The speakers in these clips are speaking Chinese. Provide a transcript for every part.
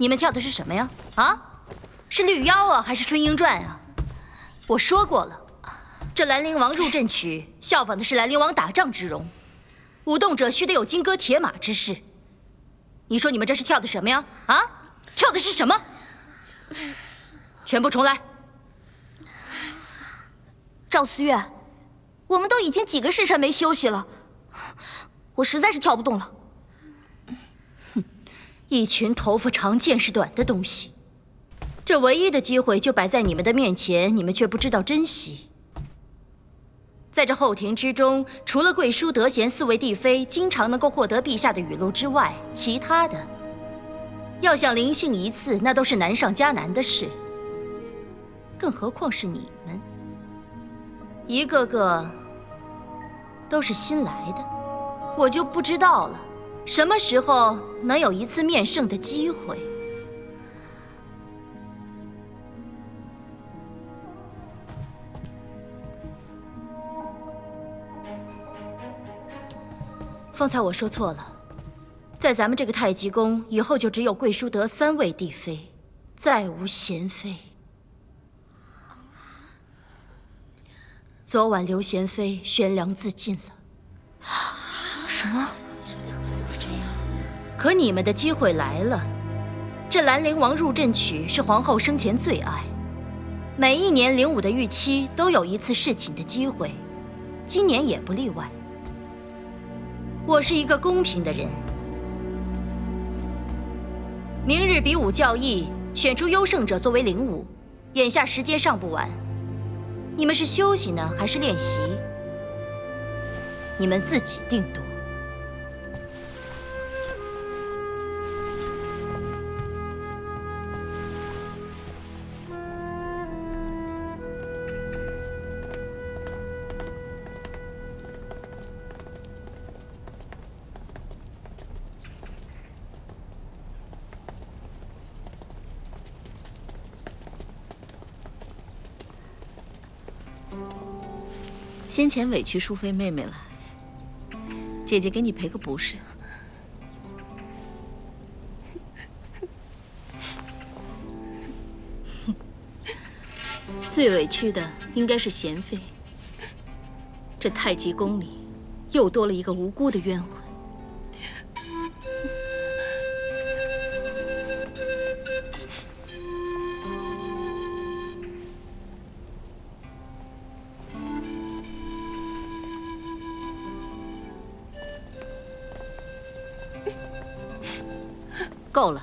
你们跳的是什么呀？啊，是绿妖啊，还是春英传啊？我说过了，这兰陵王入阵曲效仿的是兰陵王打仗之容，舞动者须得有金戈铁马之势。你说你们这是跳的什么呀？啊，跳的是什么？全部重来。赵思月，我们都已经几个时辰没休息了，我实在是跳不动了。 一群头发长见识短的东西，这唯一的机会就摆在你们的面前，你们却不知道珍惜。在这后庭之中，除了贵淑、德贤四位帝妃经常能够获得陛下的语录之外，其他的要想临幸一次，那都是难上加难的事。更何况是你们，一个个都是新来的，我就不知道了。 什么时候能有一次面圣的机会？方才我说错了，在咱们这个太极宫，以后就只有贵淑德3位帝妃，再无贤妃。昨晚刘贤妃悬梁自尽了。什么？ 可你们的机会来了，这《兰陵王入阵曲》是皇后生前最爱，每一年灵武的御期都有一次侍寝的机会，今年也不例外。我是一个公平的人，明日比武教艺，选出优胜者作为灵武。眼下时间尚不晚，你们是休息呢，还是练习？你们自己定夺。 先前委屈淑妃妹妹了，姐姐给你赔个不是。最委屈的应该是贤妃，这太极宫里又多了一个无辜的冤魂。 够了，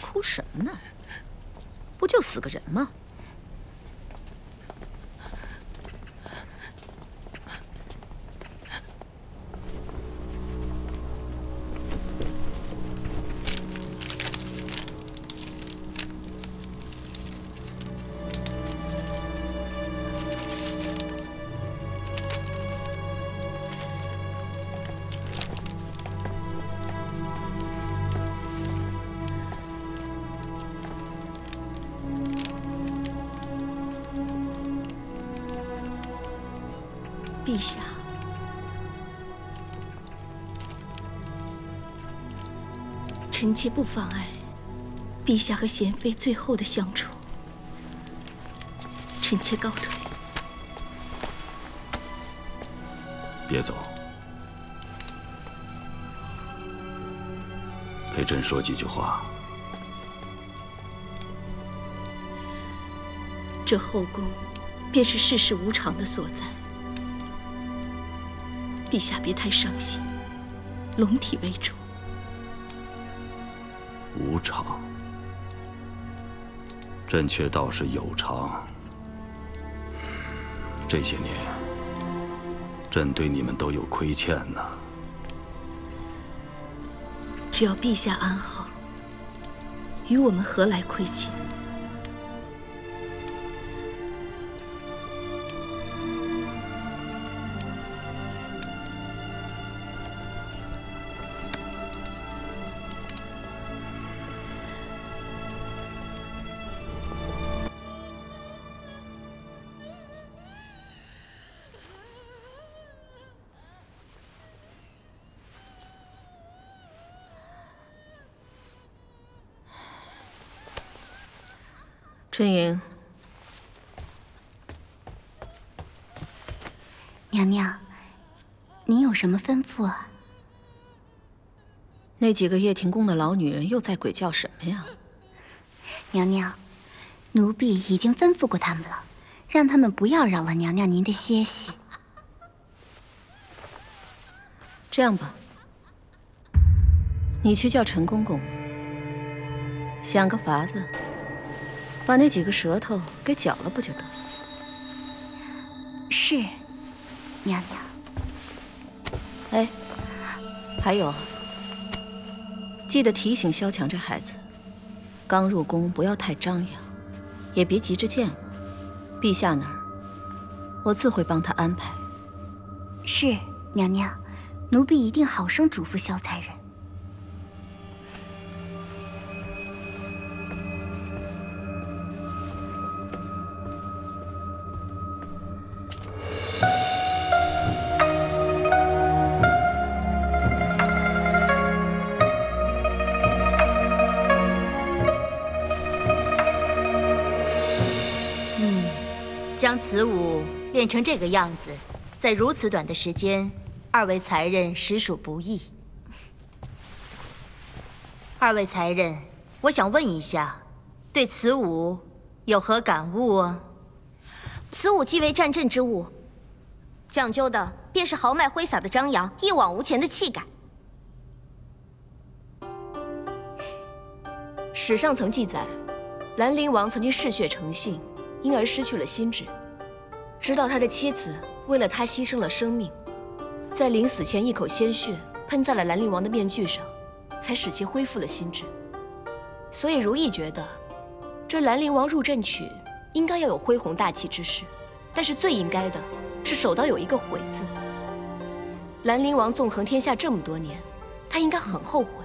哭什么呢？不就死个人吗？陛下，臣妾不妨碍陛下和贤妃最后的相处。臣妾告退。别走，陪朕说几句话。这后宫，便是世事无常的所在。 陛下别太伤心，龙体为主。无常，朕却倒是有常。这些年，朕对你们都有亏欠呢。只要陛下安好，与我们何来亏欠？春莹，娘娘，您有什么吩咐啊？那几个掖庭宫的老女人又在鬼叫什么呀？娘娘，奴婢已经吩咐过他们了，让他们不要扰了娘娘您的歇息。这样吧，你去叫陈公公，想个法子，把那几个舌头给绞了不就得了？是，娘娘。哎，还有。 记得提醒萧强这孩子，刚入宫不要太张扬，也别急着见我。陛下那儿，我自会帮他安排。是，娘娘，奴婢一定好生嘱咐萧才人。将此舞练成这个样子，在如此短的时间，二位才人实属不易。二位才人，我想问一下，对此舞有何感悟啊？此舞既为战阵之物，讲究的便是豪迈挥洒的张扬，一往无前的气概。史上曾记载，兰陵王曾经嗜血成性。 因而失去了心智，直到他的妻子为了他牺牲了生命，在临死前一口鲜血喷在了兰陵王的面具上，才使其恢复了心智。所以如意觉得，这《兰陵王入阵曲》应该要有恢弘大气之势，但是最应该的是首当有一个悔字。兰陵王纵横天下这么多年，他应该很后悔，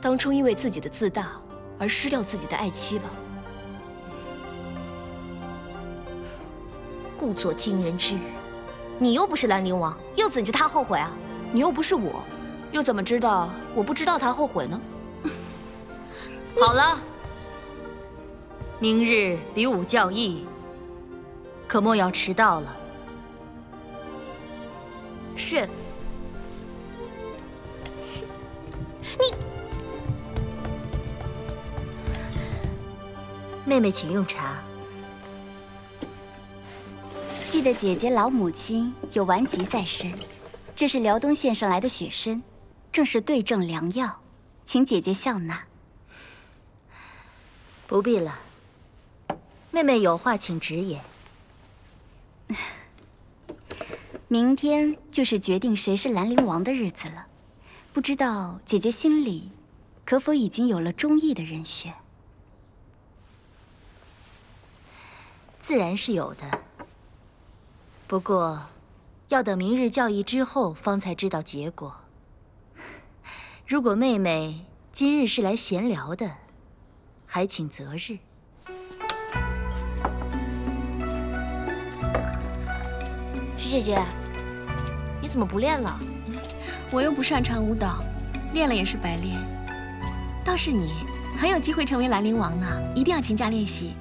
当初因为自己的自大而失掉自己的爱妻吧。 故作惊人之语，你又不是兰陵王，又怎知他后悔啊？你又不是我，又怎么知道我不知道他后悔呢？好了，明日比武教艺，可莫要迟到了。是。你，妹妹，请用茶。 记得姐姐老母亲有顽疾在身，这是辽东县上来的雪参，正是对症良药，请姐姐笑纳。不必了，妹妹有话请直言。明天就是决定谁是兰陵王的日子了，不知道姐姐心里可否已经有了中意的人选？自然是有的。 不过，要等明日教艺之后，方才知道结果。如果妹妹今日是来闲聊的，还请择日。徐姐姐，你怎么不练了？我又不擅长舞蹈，练了也是白练。倒是你，很有机会成为兰陵王呢，一定要勤加练习。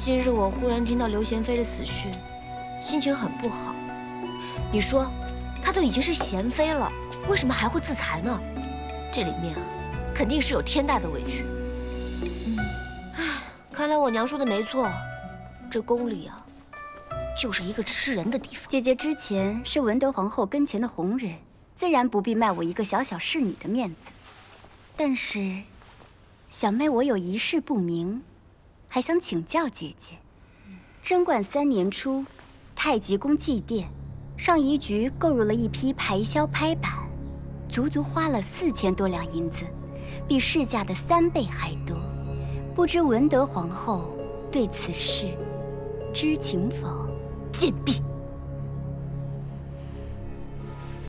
今日我忽然听到刘贤妃的死讯，心情很不好。你说，她都已经是贤妃了，为什么还会自裁呢？这里面啊，肯定是有天大的委屈。看来我娘说的没错，这宫里啊，就是一个吃人的地方。姐姐之前是文德皇后跟前的红人，自然不必卖我一个小小侍女的面子。但是，小妹我有一事不明。 还想请教姐姐，贞观3年初，太极宫祭奠，上仪局购入了一批排箫拍板，足足花了4000多两银子，比市价的3倍还多。不知文德皇后对此事知情否？贱婢，